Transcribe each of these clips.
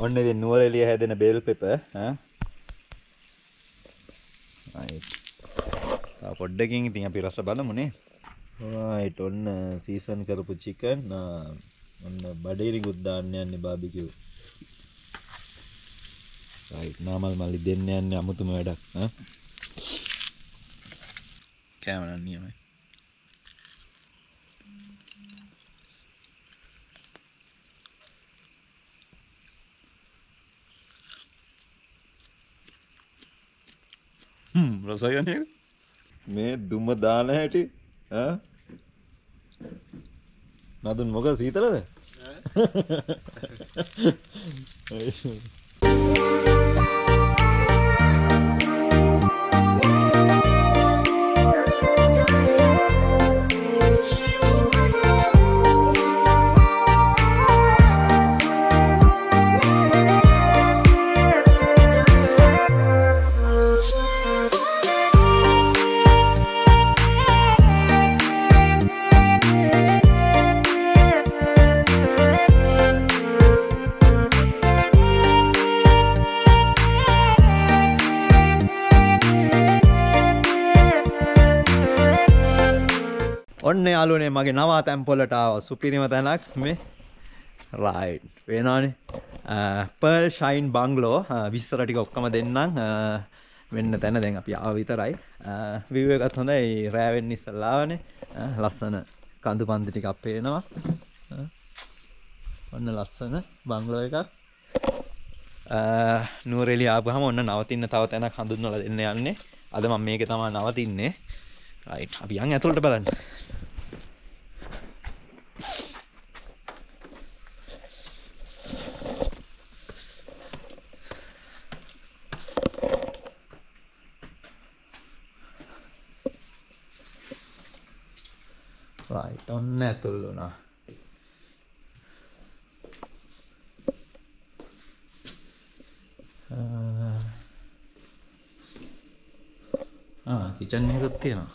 Only the Nuwara Eliya had in a bell pepper, huh? Right. For digging the Apirasa Balamone. Right, on season Karapu chicken, on the Badiri Gudani and the barbecue. Right, Namal Malidin and Yamutumada, huh? Camera near me. रसायन है मैं दुमदान है T हाँ ना तुम मगर सी तरह है ඔන්න යාළුවනේ මගේ නව තැම්පොලට ආවා සුපිරිම තැනක් මේ right වෙනවනේ Pearlshine Bungalow විස්තර ටික ඔක්කොම දෙන්නම් වෙන්න තැන දැන් අපි ආව විතරයි view එකත් හොඳයි රෑ වෙන්න ඉස්සලා ආවනේ ලස්සන කඳු පන්දි ටිකක් පේනවා ඔන්න ලස්සන බංගලෝ එකක් Nuwara Eliya ආපුවාම ඔන්න නවතින්න තව තැනක් හඳුන්වලා දෙන්න යන්නේ අද මම මේකේ තමයි නවතින්නේ right අපි යන් ඇතුළට බලන්න right ඔන්න ඇතුළ වුණා kitchen එකක් තියෙනවා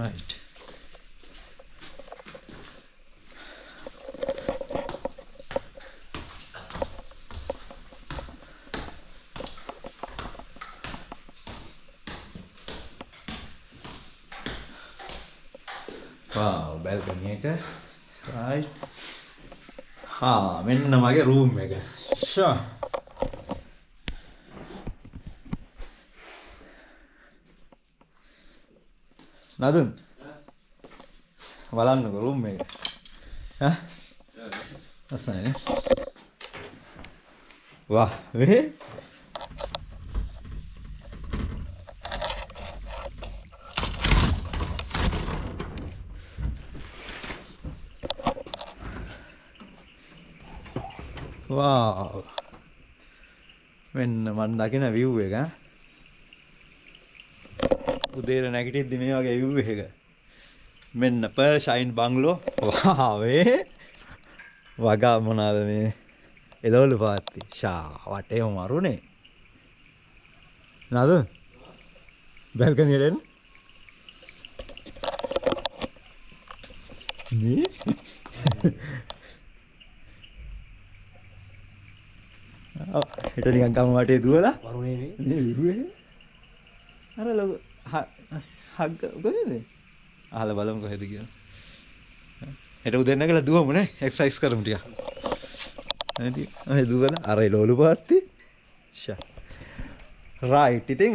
Right. Wow, balcony එක. Right. Ha, මෙන්න මගේ room එක. Sure. Nadun, valan ko room mein, ha? Aisa hai. Wah, weh. Wow. When man dakin a view hai උදේර නැගිටිද්දි මේ වගේ view එක මෙන්න Pearlshine Bungalow වාවේ වගා මොනවාද මේ එළවලු පාත්ති ෂා වටේම මරුනේ නද බල්කනි එලෙන් මේ ආ හිට නිකන් ගම වටේ දුවලා මරුනේ නේ විරුවේ අර ලොකු හග් ගොනේ අහලා බලමු කොහෙද කියලා. හෙට උදේ නැගලා දුවමු නේ එක්සර්සයිස් කරමු ටික. නැති අය දුවලා අර ලෝලු පාත්ති. ෂා. රයිට් ඉතින්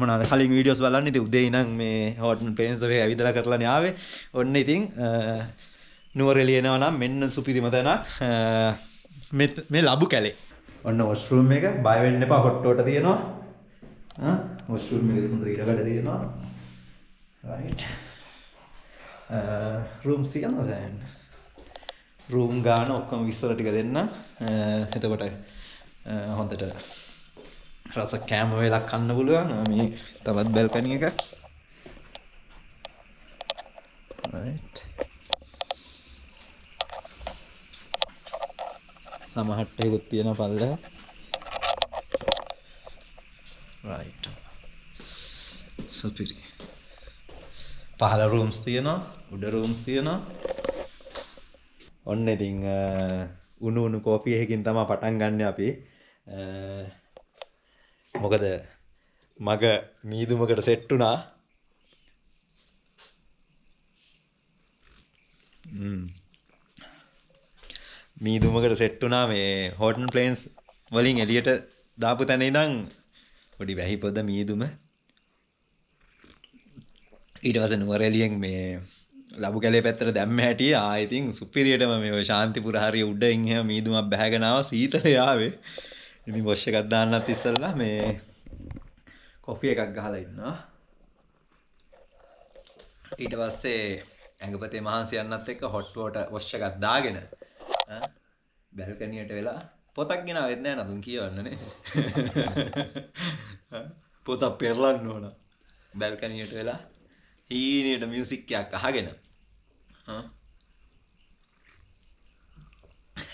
මොනවාද කලින් වීඩියෝස් බලන්න ඉතින් උදේ ඉඳන් මේ Horton Plains එකේ ඇවිදලා කරලානේ ආවේ. ඔන්න ඉතින් Nuwara Eliya එනවා නම් මෙන්න සුපිරිම තැනක් මේ ලබු කැලේ. ඔන්න වොෂ්රූම් එක බය වෙන්න එපා හොට්ටෝට තියෙනවා. හා Mushroom is the right. Room C and room Gano come visit together. On the Rasa Camilla Canabula, I mean, the balcony. Right. Some hot take with Tina Palda. Right. Superi. Pahala rooms, theena, wooden rooms, theena. Only thing උණු කෝපි එකකින් තමයි පටන් ගන්න අපි මොකද මග මීදුමකට set වුණා මීදුමකට සෙට් වුණා මේ හෝටන් ප්ලේන්ස් වලින් එළියට දාපු තැන ඉඳන් පොඩි වැහි පොද මීදුම ඊට පස්සේ නුවර එළියෙන් මේ ලබු කැලේ පැත්තට දැම්ම හැටි ආ ඉතින් සුපිරියටම මේ ඔය ශාන්තිපුර හරිය උඩින් එහෙම මීදුමක් බැහැගෙන ආවා සීතලේ ආවේ ඉතින් වොෂ් එකක් දාන්නත් ඉස්සෙල්ලා මේ කොෆි එකක් ගහලා ඉන්නවා ඊට පස්සේ ඇඟපතේ මහන්සියන්නත් එක්ක හොට් වෝටර් වොෂ් එකක් දාගෙන බැල්කනියට වෙලා පොතක් ගෙනාවෙත් නෑ නතුන් කියවන්නනේ පොත පෙරලන්න ඕන බැල්කනියට වෙලා හීනේට මියුසික් එකක් අහගෙන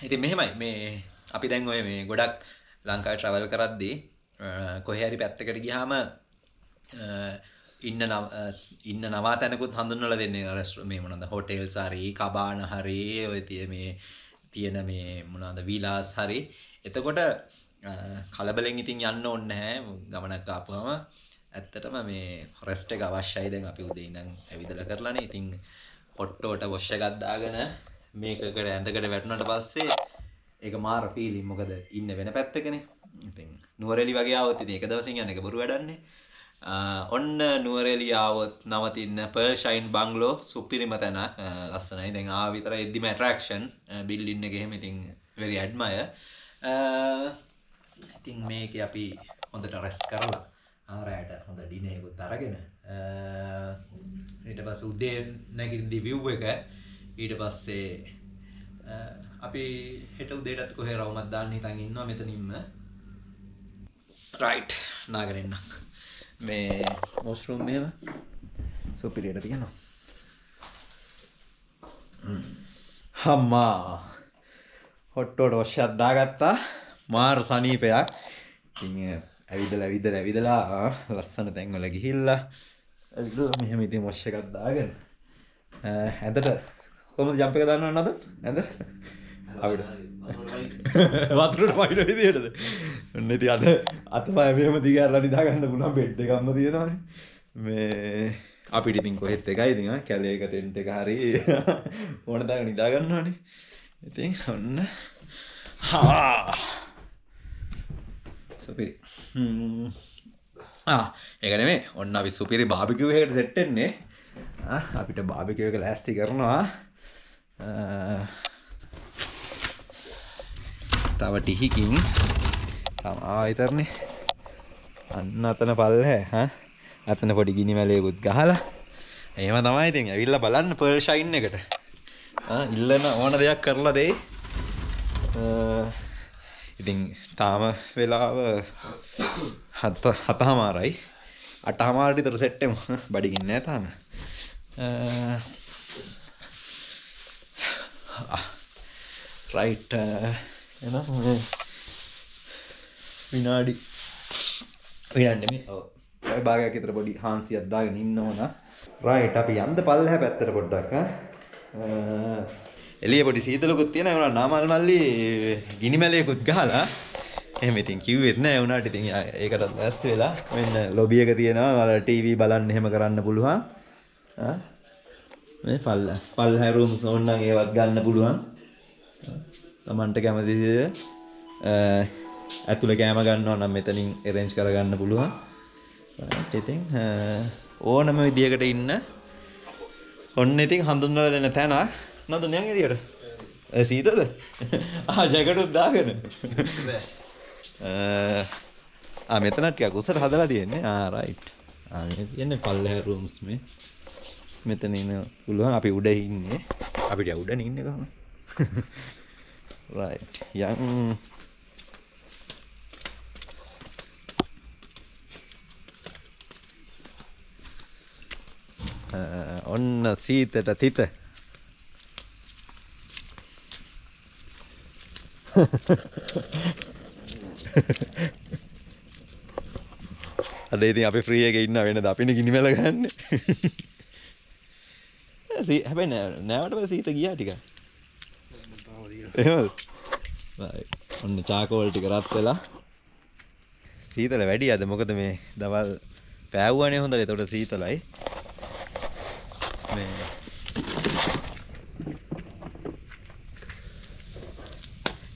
ඉතින් මෙහෙමයි මේ අපි දැන් ඔය මේ ගොඩක් ලංකාවේ ට්‍රැවල් කරද්දී කොහේ හරි පැත්තකට ගියාම ඉන්න නවා තැනකුත් හඳුන්වලා දෙන්නේ රෙස්ටෝරන්ට් මේ මොනවාද හෝටල්ස් හරි කබාන හරි ඔය තියෙන මේ මොනවාද විලාස් හරි එතකොට කලබලෙන් ඉතින් යන්න ඕනේ නැහැ ගමනක් ආපුවම ඇත්තටම මේ රෙස්ට් එක අවශ්‍යයි දැන් අපි උදේ ඉඳන් ඇවිදලා කරලානේ ඉතින් හොට්ටෝට වොෂ් එකක් දාගෙන මේකකට ඇඳකට වැටුණාට පස්සේ ඒක මාර ෆීලින් මොකද ඉන්නේ වෙන පැත්තකනේ ඉතින් නුවර එළිය වගේ આવොත් ඉතින් එක දවසින් යන එක බොරු වැඩන්නේ ඔන්න නුවර එළිය આવොත් නවතින Pearlshine Bungalow සුපිරිම තැන ලස්සනයි දැන් ආව විතරයි එද්දිම ඇට්‍රැක්ෂන් බිල්ඩින් එක එහෙම ඉතින් very admire ඉතින් මේකේ අපි හොඳට රෙස්ට් කරලා ආරයට හොඳ ඩිනර් එකත් අරගෙන ඊට පස්සේ උදේ නැගිටි view එක ඊට පස්සේ අපි හෙට උදේටත් කොහේ රවුමක් දාන්න හිතන් ඉන්නවා මෙතනින්ම රයිට් නාගෙන ඉන්න මේ මොස්රූම් එහෙම සුපිරියට තියනවා අම්මා හොට්ටෝඩ වශයක් දාගත්තා මාර සනීපයක් ඉතින් ඇවිදලා ලස්සන තැන්වල ගිහිල්ලා මෙහෙම ඉතින් වොෂ් එකක් දාගෙන හැදට කොහොමද ජම්ප් එක දාන්න ඕනද නැද අපිට වතුරට වයින් විදියටද ඔන්න ඉතින් අද අතපය මෙහෙම දිගහැරලා නිදා ගන්න පුළුවන් බෙඩ් එකක්ම තියෙනවානේ මේ අපිට ඉතින් කොහෙත් එකයි ඉතින් කැලේ එක ටෙන්ට් එක හරි ඕන දාගෙන නිදා ගන්නවානේ ඉතින් ඔන්න හා සුපිරි ඒක නෙමෙයි ඔන්න අපි සුපිරි බාබිකියු එකකට සෙට් වෙන්නේ අපිට බාබිකියු එක ලෑස්ති කරනවා තව ටිහිකින් ආයතරනේ අන්න අතන පල්ලේ අතන පොඩි ගිනි මැලේකුත් ගහලා එහෙම තමයි ඉතින් ඇවිල්ලා බලන්න Pearlshine එකට ඉල්ලන ඕන දෙයක් කරලා දෙයි ඉතින් තාම වෙලාව 7:00යි 8:00 විතර සෙට් එමු බඩගින්නේ නැහැ තාම රයිට් එනවා මේ විනාඩි මේ ඔව් ඒ භාගයක් විතර පොඩි 500ක් දාගෙන ඉන්න ඕන රයිට් අපි යන්න පල්ලෙහා පැත්තට පොඩ්ඩක් එළිය පොඩි සීතලකුත් තියෙනවා ඒ වුණා නාමල් මල්ලි ගිනි මැලේකුත් ගහලා එහෙම ඉතින් කිව්වෙත් නෑ ඒ වුණාට ඉතින් ඒකටත් වැස්ස වෙලා මෙන්න ලොබි එක තියෙනවා ටීවී බලන්න එහෙම කරන්න පුළුවන් මේ පල්ලෙහා රූම්ස් ඕනනම් ඒවත් ගන්න පුළුවන් තමන්ට කැමති ඇතුළේ කැම ගන්නවා නම් මෙතනින් arrange කරගන්න පුළුවන්. right ඉතින් ඕනම විදියකට ඉන්න ඔන්න ඉතින් හඳුන්වලා දෙන තැන නදුනියන් එළියට. සීතලද? ජැකට් උත් දාගෙන. මෙතන ටිකක් උසට හදලා තියෙන්නේ. right. මේ තියෙන්නේ පල්ලෙහා rooms මේ. මෙතන ඉන්න පුළුවන් අපි උඩ ඉන්නේ. අපිට උඩනේ ඉන්නේ කොහොමද? right yang on seat ta tita අද ඉතින් අපි free එකේ ඉන්න වෙනද අපිනේ ගිනි මැල ගන්න හැබැයි නෑවට පස්සේ සීත ගියා ටිකක් එහෙමද චාකෝල් ටික රත් වෙලා සීතල වැඩි ආද මොකද මේ දවල් පෑවුවානේ හොඳට ඒතකොට සීතලයි මේ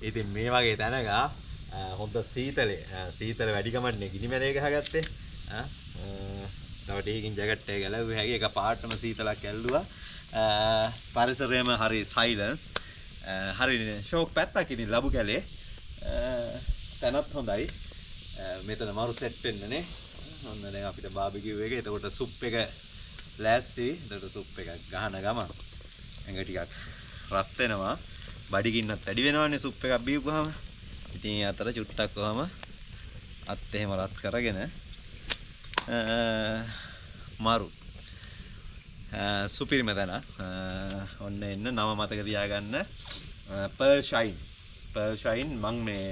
ඉතින් මේ වගේ තැනක හොඳ සීතල වැඩි කමන්නේ ගිනිමැලේ ගහගත්තේ ආ තව ටිකකින් ජැකට් එක ගැලවුවේ හැකි එක පාටම සීතලක් ඇල්ලුවා පරිසරයම හරි සයිලන්ස් හරිනේ ෂෝක් පැත්තක් ඉතින් ලබු කැලේ තනත් හොඳයි මෙතන මාරු සෙට් වෙන්නනේ ඔන්න දැන් අපිට බාබිකියු එක එතකොට සුප් එක ලෑස්ටි එතකොට සුප් එකක් ගහන ගමන් ඇඟ ටිකක් රත් වෙනවා බඩගින්නත් වැඩි වෙනවනේ සුප් එකක් බීපුවාම ඉතින් ඒ අතර චුට්ටක් කොහම අත් එහෙම රත් කරගෙන මාරු සුපිරිම තැන ඔන්න එන්න නම මතක තියාගන්න Pearlshine මං මේ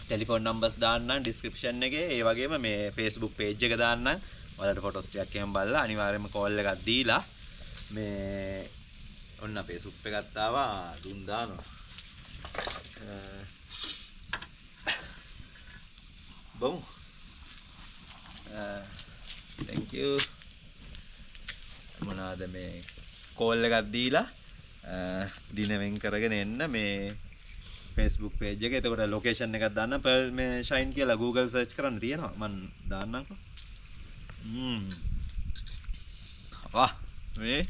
ටෙලිෆෝන් නම්බර්ස් දාන්නම් ඩිස්ක්‍රිප්ෂන් එකේ ඒ වගේම මේ Facebook page එක දාන්නම් ඔයාලට ෆොටෝස් ටිකක් එහෙම බලලා අනිවාර්යයෙන්ම කෝල් එකක් දීලා මේ ඔන්න අපේ සුප් එකක් තාවා දුන් දානවා බොම් thank you මොනවාද මේ කෝල් එකක් දීලා දිනෙන් කරගෙන එන්න මේ Facebook page එක. එතකොට ලොකේෂන් එකක් දාන්න Pearl මේ Shine කියලා Google search කරන්න තියෙනවා. මම දාන්නම්කෝ. වා මේ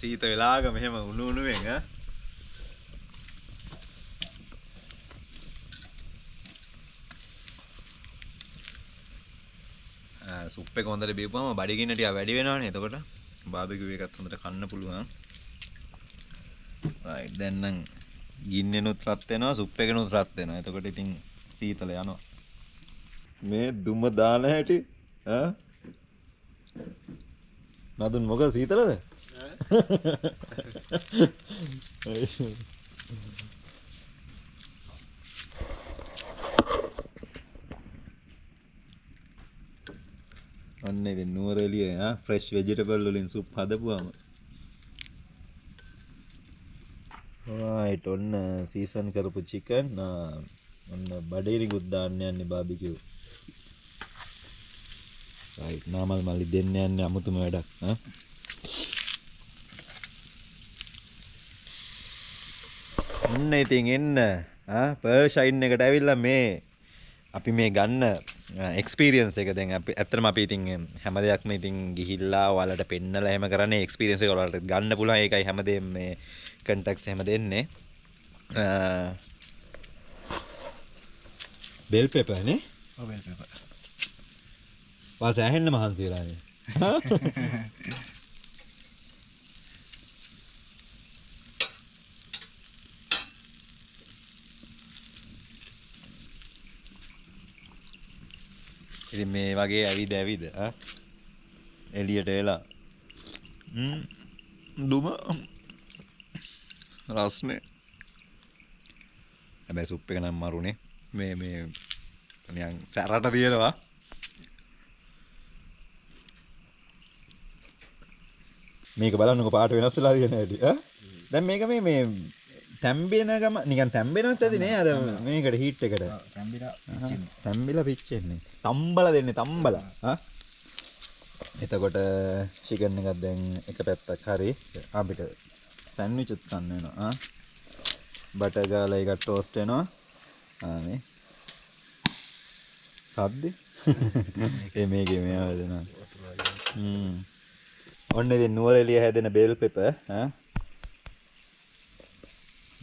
සීත වෙලාගම එහෙම උණු උණුවෙන් ඈ සුප් එක හොඳට බීපුවාම බඩගින්න ටික වැඩි වෙනවනේ එතකොට බාබිකියු එකත් හොඳට කන්න පුළුවන් right දැන් නම් ගින්නෙනුත් රත් වෙනවා සුප් එකෙනුත් රත් වෙනවා එතකොට ඉතින් සීතල යනවා මේ දුම දාන හැටි ඈ නදුන් මොකද සීතලද අන්න ඉතින් නුවර එළිය ආ ෆ්‍රෙෂ් ভেජිටබල් වලින් සුප් හදපුවාම right ඔන්න සීසන් කරපු චිකන් ඔන්න බඩේරිකුත් දාන්න යන්නේ බාබිකියු right නාමල් මල්ලි දෙන්න යන්නේ අමුතුම වැඩක් ආ ඔන්න ඉතින් එන්න ආ Pearlshine එකට ඇවිල්ලා මේ අපි මේ ගන්න experience එක දැන් අපි ඇත්තටම අපි ඉතින් හැම දෙයක්ම ඉතින් ගිහිල්ලා ඔයාලට පෙන්නලා එහෙම කරන්නේ experience එක ඔයාලට ගන්න පුළුවන් ඒකයි හැමදේම මේ contacts එහෙම දෙන්නේ bell pepper නේ ඔව් bell pepper වාස ඇහෙන්න මහන්සි වෙලානේ ඉතින් මේ වගේ ඇවිද ආ එළියට එලා දුම රස්නේ හැබැයි සුප් එක නම් මරුනේ මේ නිකන් සැරට තියෙනවා මේක බලන්නකෝ පාට වෙනස් වෙලා තියෙන හැටි ආ දැන් මේක මේ තැම්බෙන ගම නිකන් තැම්බෙනවත් ඇති නේ අර මේකට හීට් එකට තැම්බිලා පිච්චෙන්නේ තම්බල දෙන්නේ තම්බල ආ එතකොට චිකන් එකක් දැන් එක පැත්තක් හරි අපිට සෑන්ඩ්විච් එකක් ගන්න වෙනවා ආ බටර් ගාලා එක ටෝස්ට් වෙනවා ආ මේ සද්ද ඒ මේකේ මේවා දෙනවා ඔන්න ඉතින් නුවර එළිය හැදෙන බෙල් පෙපර් ආ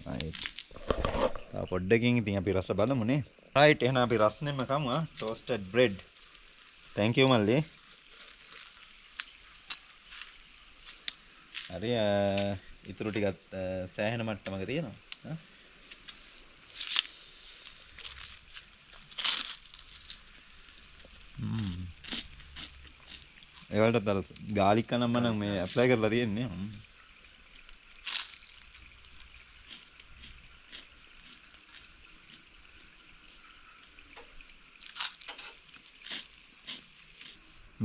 right තව පොඩ්ඩකින් ඉතින් අපි රස බලමුනේ right එහෙනම් අපි රස්නෙම කමු toasted bread thank you මල්ලි හරි ඉතුරු ටිකත් සෑහෙන මට්ටමක තියෙනවා ඒ වලට අර garlic නම් මම මේ apply කරලා තියෙන්නේ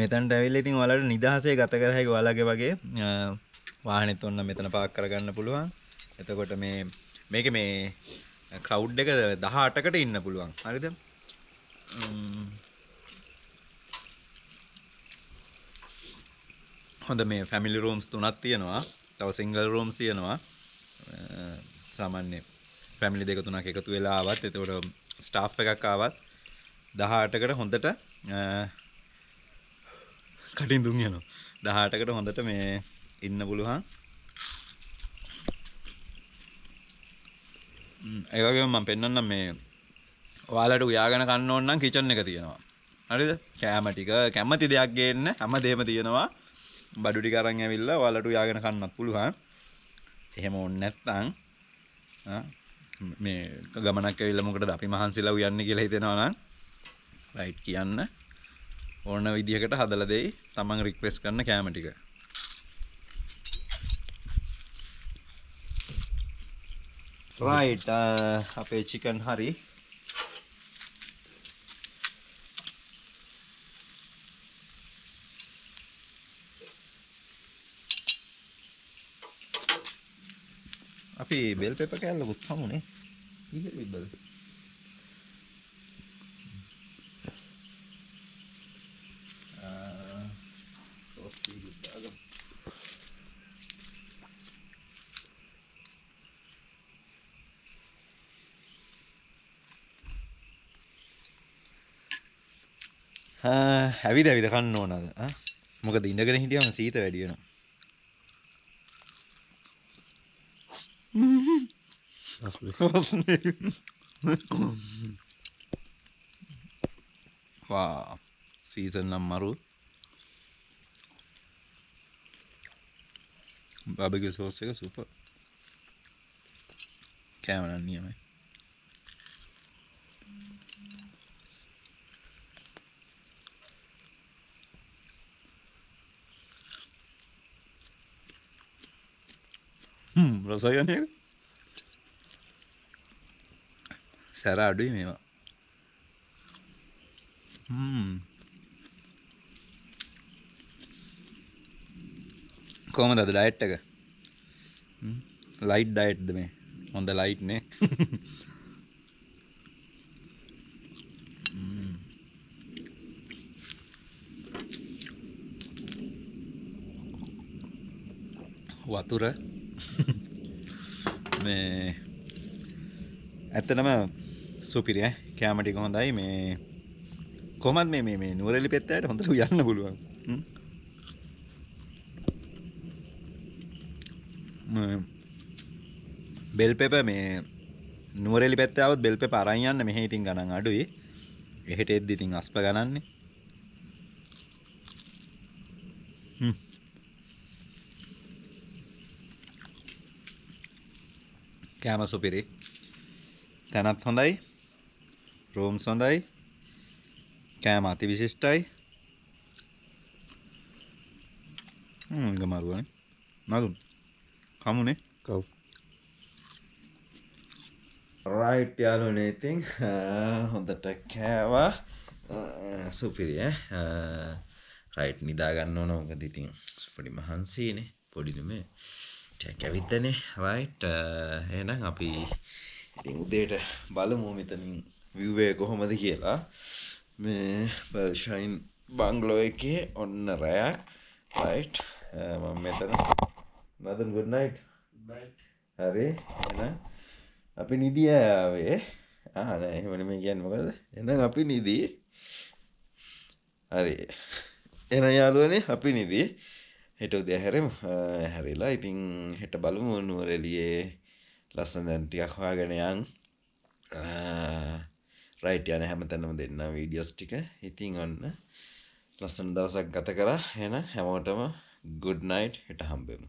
මෙතනට ඇවිල්ලා ඉතින් ඔයාලට නිදහසේ ගත කර හැකි ඔයාලගේ වගේ වාහනෙත් ඔන්න මෙතන පාක් කරගන්න පුළුවන්. එතකොට මේ මේක මේ ක්ලවුඩ් එක 18කට ඉන්න පුළුවන්. හරිද? හොඳ මේ ෆැමිලි රූම්ස් තුනක් තියෙනවා. තව සිංගල් රූම්ස් තියෙනවා. සාමාන්‍ය ෆැමිලි දෙක තුනක් එකතු වෙලා ආවත් එතකොට ස්ටාෆ් එකක් ආවත් 18කට හොඳට කඩින් දුන් යනවා. 18කට හොඳට මේ ඉන්න පුළුවන්. ඒ වගේම මම පෙන්නන්නම් මේ ඔයාලට උයාගෙන කන්න ඕන නම් කිචන් එක තියෙනවා. හරිද? කැම ටික කැමති දෙයක් ගේන්න හැම දෙම තියෙනවා. බඩු ටික අරන් ඇවිල්ලා ඔයාලට උයාගෙන කන්නත් පුළුවන්. එහෙම ඕනේ නැත්නම් මේ ගමනක් ඇවිල්ලා මොකටද අපි මහන්සිලා උයන්නේ කියලා හිතෙනවා නම් රයිට් කියන්න ඕන විදිහකට හදලා දෙයි තමන් රික්වෙස්ට් කරන කැම ටික. රයිට් අපේ චිකන් හරි. අපි බෙල් පෙපර් කෑල්ලකුත් හමුනේ. ඊළඟ බෙල් හැවිද හැවිද කන්න ඕනද? මොකද ඉඳගෙන හිටියම සීත වැඩි වෙනවා. වා සීසන් නම් මරු. බාබිකියු සෝස් එක සුපර්. කැමරා නියමයි. රසයනේ සැර අඩුයි මේවා. කොහමද අද ඩයට් එක? ලයිට් ඩයට්ද මේ? හොඳ ලයිට් නේ. වතුර මේ ඇත්තටම සුපිරිය කැම ටික හොඳයි මේ. කොහොමද මේ නුවරඑළිය පැත්තට හොඳට යන්න පුළුවන්. බෙල් පෙපර් මේ නුවරඑළිය පැත්තට આવොත් බෙල් පෙපර් අරන් යන්න මෙහෙ ඉතින් ගණන් අඩුයි. එහෙට එද්දි ඉතින් අස්ප ගණන්නේ. කැම සුපිරි. තැනත් හොඳයි. රූම්ස් හොඳයි. කැම අති විශිෂ්ටයි. ගමාරුවනේ. නදුන්. කමුනේ. කව්. රයිට් යාළුවනේ ඉතින් හොඳට කෑවා. සුපිරි ඈ. රයිට් නිදා ගන්න ඕන මොකද ඉතින් පොඩි මහන්සියනේ. පොඩි නෙමෙයි. ටිකක් ඇවිද්දනේ. රයිට් එහෙනම් අපි ඉතින් උදේට බලමු මෙතනින් view එක කොහොමද කියලා. මේ Pearlshine Bungalow එකේ ඔන්න රැයක්. right මම මෙතන නදන් good night bye. හරි එහෙනම් අපි නිදි ආවේ. නෑ එහෙම නෙමෙයි කියන්නේ මොකද? එහෙනම් අපි නිදි. හරි එහෙනම් යාළුවනේ අපි නිදි. හෙට උදේ හැරෙමු. හැරිලා ඉතින් හෙට බලමු නුවර එළියේ ලස්සන දැන් ටිකක් හොයාගෙන යන්. රයිට් යන හැමතැනම දෙන්න වීඩියෝස් ටික. ඉතින් ඔන්න ලස්සන දවසක් ගත කරා. එහෙනම් හැමෝටම good night. හෙට හම්බෙමු.